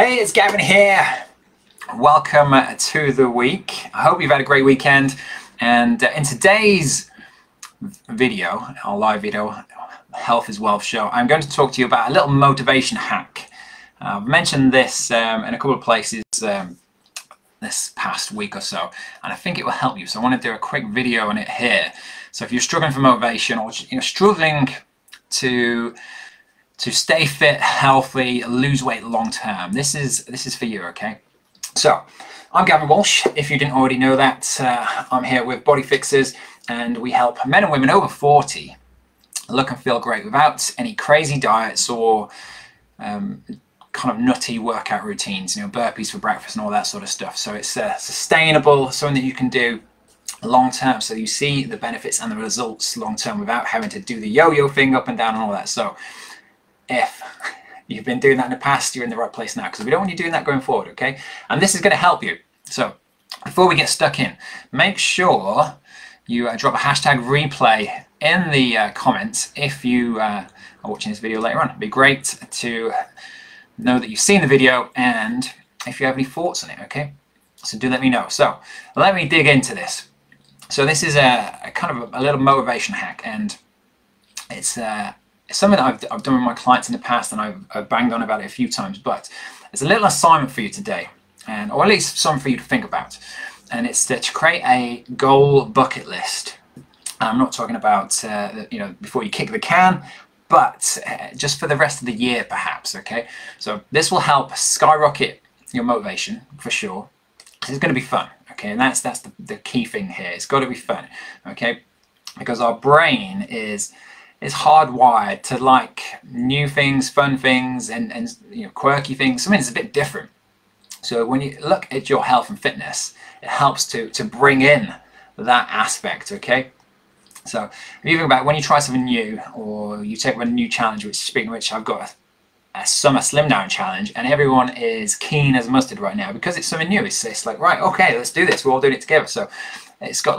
Hey, it's Gavin here. Welcome to the week. I hope you've had a great weekend. And in today's video, our live video, Health is Wealth Show, I'm going to talk to you about a little motivation hack. I've mentioned this in a couple of places this past week or so, and I think it will help you. So I want to do a quick video on it here. So if you're struggling for motivation, or struggling to stay fit, healthy, lose weight long term, this is for you, okay? So I'm Gavin Walsh. If you didn't already know that, I'm here with Body Fixers, and we help men and women over 40 look and feel great without any crazy diets or kind of nutty workout routines, burpees for breakfast and all that sort of stuff. So it's sustainable, something that you can do long term, so you see the benefits and the results long term without having to do the yo-yo thing up and down and all that. So if you've been doing that in the past, you're in the right place now, because we don't want you doing that going forward, okay? And this is going to help you. So before we get stuck in, make sure you drop a hashtag replay in the comments if you are watching this video later on. It'd be great to know that you've seen the video and if you have any thoughts on it, okay? So do let me know. So let me dig into this. So this is a kind of a little motivation hack, and it's something that I've done with my clients in the past, and I've banged on about it a few times, but there's a little assignment for you today, and or at least something for you to think about, and it's to create a goal bucket list. I'm not talking about before you kick the can, but just for the rest of the year perhaps, okay? So this will help skyrocket your motivation for sure. It's going to be fun, okay? And that's the key thing here. It's got to be fun, okay? Because our brain is hardwired to like new things, fun things, and quirky things, something that's a bit different. So when you look at your health and fitness, it helps to bring in that aspect, okay? So if you think about when you try something new, or you take on a new challenge, which, speaking of which, I've got a summer slim down challenge, and everyone is keen as mustard right now because it's something new. It's like, right, okay, let's do this, we're all doing it together. So it's got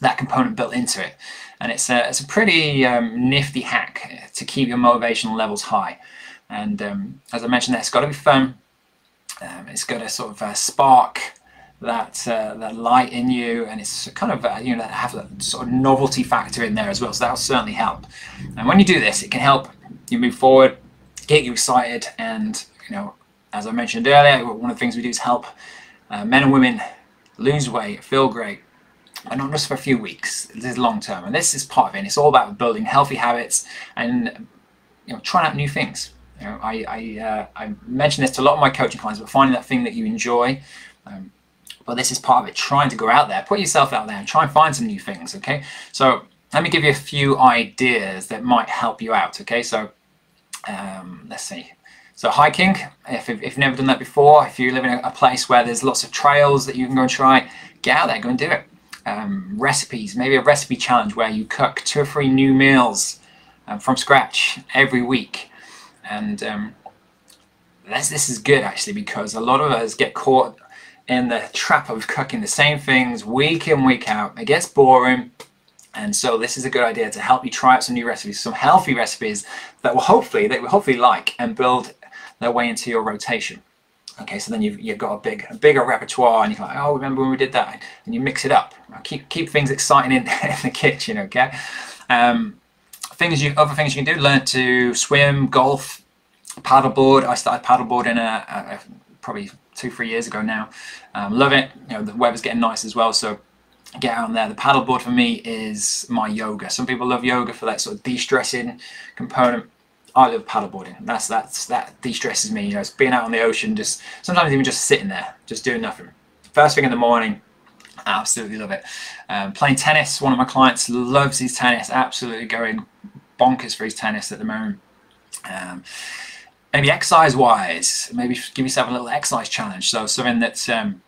that component built into it, and it's a pretty nifty hack to keep your motivational levels high. And as I mentioned there, it's got to be fun. It's got to sort of spark that light in you, and it's kind of have that sort of novelty factor in there as well, so that'll certainly help. And when you do this, it can help you move forward, get you excited, and as I mentioned earlier, one of the things we do is help men and women lose weight, feel great, and not just for a few weeks. This is long term, and this is part of it. And it's all about building healthy habits and trying out new things. I mention this to a lot of my coaching clients, but finding that thing that you enjoy. But this is part of it. Trying to go out there, put yourself out there, and try and find some new things. Okay, so let me give you a few ideas that might help you out. Okay, so let's see. So hiking, if you've never done that before, if you live in a place where there's lots of trails that you can go and try, get out there, go and do it. Recipes, maybe a recipe challenge where you cook 2 or 3 new meals from scratch every week. And this is good actually, because a lot of us get caught in the trap of cooking the same things week in, week out. It gets boring, and so this is a good idea to help you try out some new recipes, some healthy recipes that will hopefully like and build their way into your rotation. Okay, so then you've got a bigger repertoire, and you're like, oh, remember when we did that? And you mix it up. Keep things exciting in the kitchen, okay? Other things you can do: learn to swim, golf, paddleboard. I started paddleboard in probably 2-3 years ago now. Love it. The weather's getting nice as well, so get out on there. The paddleboard for me is my yoga. Some people love yoga for that sort of de-stressing component. I love paddleboarding. That de-stresses me. It's being out on the ocean, just sometimes even just sitting there, just doing nothing. First thing in the morning, absolutely love it. Playing tennis, one of my clients loves his tennis. Absolutely going bonkers for his tennis at the moment. Maybe exercise-wise, maybe give yourself a little exercise challenge. So something that you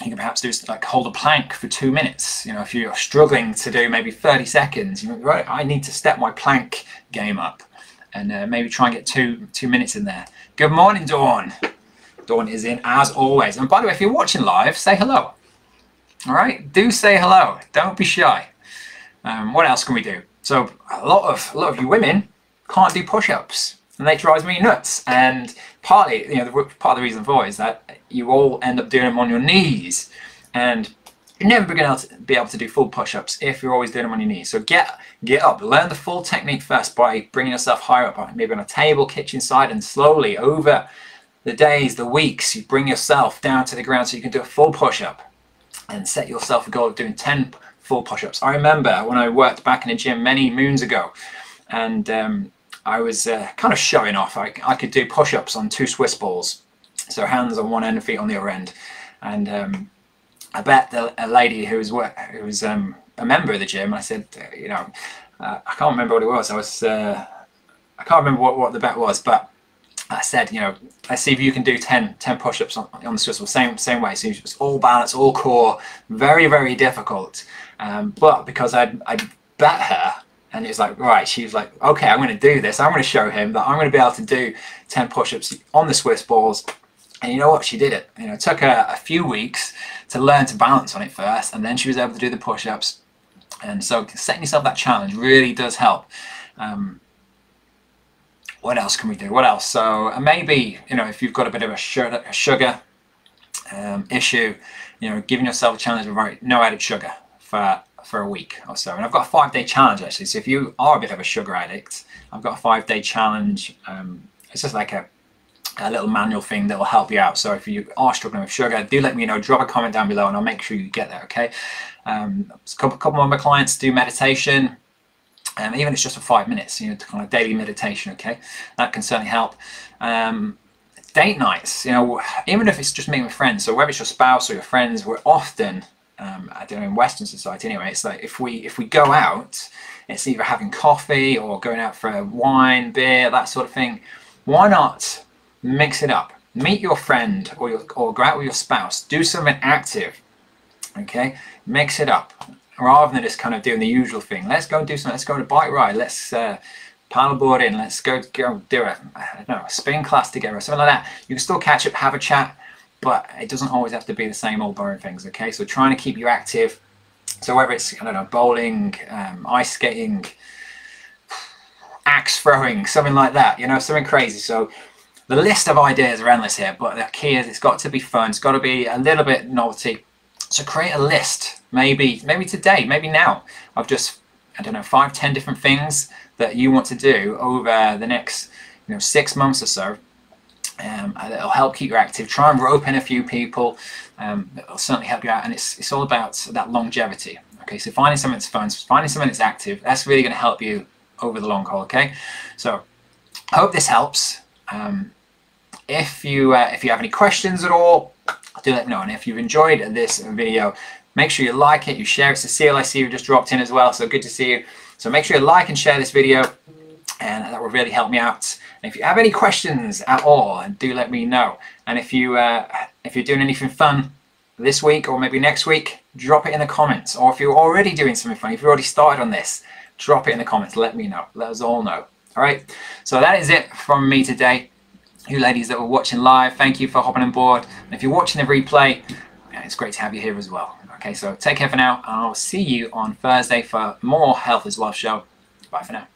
can perhaps do is like hold a plank for 2 minutes. If you're struggling to do maybe 30 seconds, right, I need to step my plank game up. And maybe try and get two minutes in there. Good morning, Dawn. Dawn is in as always. And by the way, if you're watching live, say hello. All right, do say hello. Don't be shy. What else can we do? So a lot of you women can't do push-ups. and they drive me nuts. And partly, you know, part of the reason for it is that you all end up doing them on your knees, and you're never going to be able to do full push-ups if you're always doing them on your knees. So get up, learn the full technique first by bringing yourself higher up, maybe on a table, kitchen side, and slowly over the days, the weeks, you bring yourself down to the ground so you can do a full push-up, and set yourself a goal of doing 10 full push-ups. I remember when I worked back in a gym many moons ago, and I was kind of showing off. I could do push-ups on 2 Swiss balls, so hands on one end and feet on the other end, and I bet a lady who was a member of the gym, I said, you know, I can't remember what it was. I can't remember what the bet was, but I said, you know, let's see if you can do 10 push-ups on the Swiss ball, same way. So it's all balance, all core, very, very difficult. But because I bet her, and it was like, right, she was like, okay, I'm going to do this. I'm going to show him that I'm going to be able to do 10 push-ups on the Swiss balls. And you know what, she did it. You know, it took her a few weeks to learn to balance on it first, and then she was able to do the push-ups. And so setting yourself that challenge really does help. What else can we do? What else? So maybe, you know, if you've got a bit of a sugar issue, you know, giving yourself a challenge of no added sugar for a week or so. And I've got a 5-day challenge, actually. So if you are a bit of a sugar addict, I've got a 5-day challenge. It's just like a little manual thing that will help you out. So if you are struggling with sugar, do let me know, drop a comment down below and I'll make sure you get that, okay? A couple of my clients do meditation, even if it's just for 5 minutes, you know, kind of daily meditation, okay? That can certainly help. Date nights, you know, even if it's just meeting with friends, so whether it's your spouse or your friends, we're often, I don't know, in Western society anyway, it's like if we go out, it's either having coffee or going out for wine, beer, that sort of thing. Why not mix it up? Meet your friend or go out with your spouse. Do something active, okay? Mix it up rather than just kind of doing the usual thing. Let's go and do something. Let's go on a bike ride. Let's paddleboard in. Let's go do a spin class together or something like that. You can still catch up, have a chat, but it doesn't always have to be the same old boring things, okay? So trying to keep you active. So whether it's, I don't know, bowling, ice skating, axe throwing, something like that, you know, something crazy. So the list of ideas are endless here, but the key is it's got to be fun. It's got to be a little bit novelty. So create a list, maybe today, maybe now, of just, I don't know, 5, 10 different things that you want to do over the next, you know, 6 months or so. It'll help keep you active. Try and rope in a few people. It'll certainly help you out, and it's all about that longevity. Okay, so finding something that's fun, finding something that's active. That's really going to help you over the long haul. Okay, so I hope this helps. If you have any questions at all, do let me know. And if you've enjoyed this video, make sure you like it, you share it. So Cecile, I see you just dropped in as well, so good to see you. So make sure you like and share this video, and that will really help me out. And if you have any questions at all, do let me know. And if you're doing anything fun this week or maybe next week, drop it in the comments. Or if you're already doing something fun, if you've already started on this, drop it in the comments. Let me know. Let us all know. All right, so that is it from me today. You ladies that were watching live, thank you for hopping on board. And if you're watching the replay, it's great to have you here as well. Okay, so take care for now, and I'll see you on Thursday for more Health is Wealth Show. Bye for now.